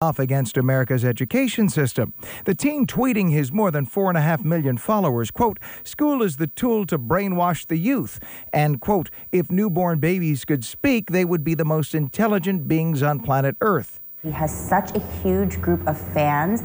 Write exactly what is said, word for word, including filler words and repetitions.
off against America's education system. The teen tweeting his more than four and a half million followers, quote, "School is the tool to brainwash the youth," and, quote, "If newborn babies could speak, they would be the most intelligent beings on planet Earth." He has such a huge group of fans.